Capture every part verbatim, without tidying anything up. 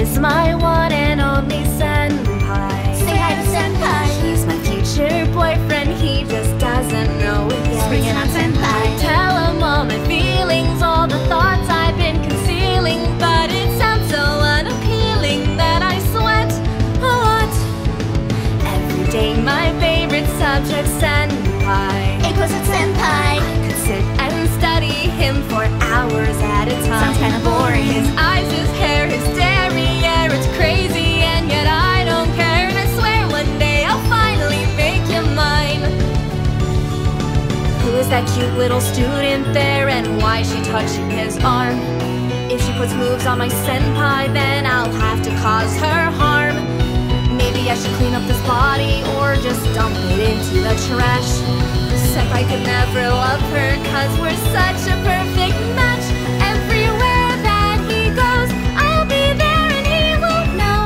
is my one and only senpai. Say hi to senpai. He's my future boyfriend, he just doesn't know it yet. Spring it up, senpai. I tell him all my feelings, all the thoughts I've been concealing, but it sounds so unappealing that I sweat a lot. Every day my favorite subject, senpai. Equals at senpai. I could sit and study him for hours at a time. Sounds kind of boring. His eyes, his hair, his dairy air, it's crazy and yet I don't care. And I swear one day I'll finally make you mine. Who is that cute little student there, and why is she touching his arm? If she puts moves on my senpai, then I'll have to cause her harm. Maybe I should clean up this body or just dump it into the trash. Senpai could never love her cause we're such a perfect match. Everywhere that he goes, I'll be there and he won't know.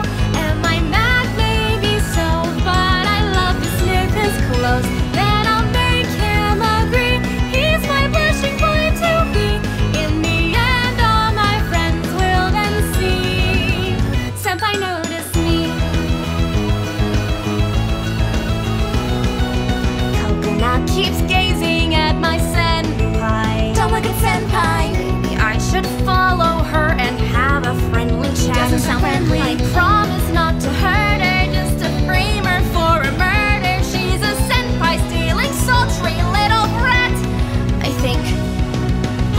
Am I mad? Maybe so, but I love to sniff his clothes. Then I'll make him agree, he's my blushing boy to be. In the end all my friends will then see Senpai notice me. Coconut keeps gazing at my senpai. Don't look at senpai. Maybe I should follow her and have a friendly chat. Doesn't sound friendly. I promise not to hurt her, just to frame her for a murder. She's a senpai stealing, sultry little brat, I think.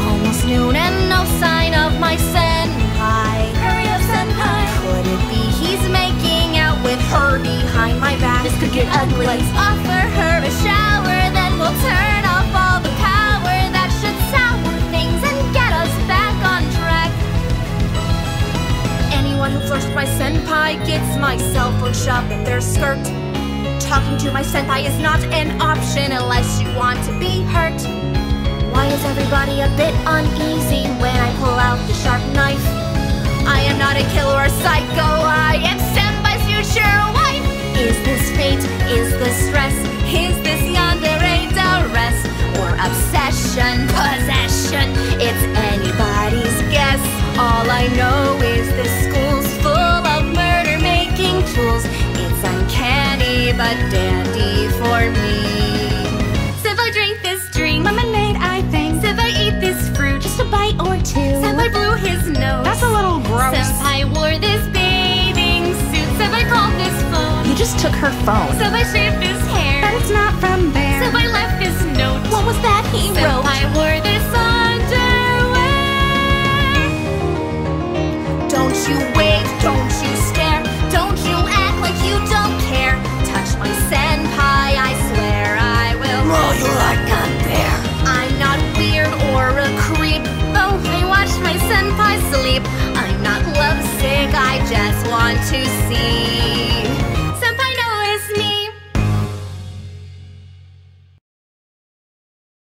Almost noon and no sign of my senpai. Hurry up, senpai. Could it be he's making out with her behind my back? This could get ugly. Let's offer her a shower, then we'll turn off all the power that should sour things and get us back on track. Anyone who flirts with my senpai gets my cell phone shoved up their skirt. Talking to my senpai is not an option unless you want to be hurt. Why is everybody a bit uneasy when I pull out the sharp knife? I am not a killer or psycho, I am senpai's future wife. Is this fate? Is this stress? Is this yandere duress? Or obsession, possession? It's anybody's guess. All I know is this school's full of murder-making tools. It's uncanny but dandy for me. So if I drink this drink, lemonade I think. So if I eat this fruit, just a bite or two. Senpai blew his nose. That's a little gross. Senpai wore this bathing suit. Senpai called this phone. You just took her phone. Senpai shaved his hair. But it's not from there. Senpai left this note. What was that he Senpai wrote? Senpai wore this underwear. Don't you wave, don't you stare. Don't you act like you don't care. Touch my senpai, I swear I will. No, you are not there. I'm not weird or a creep. Oh, I watch my senpai sleep. I'm not lovesick, I just want to see.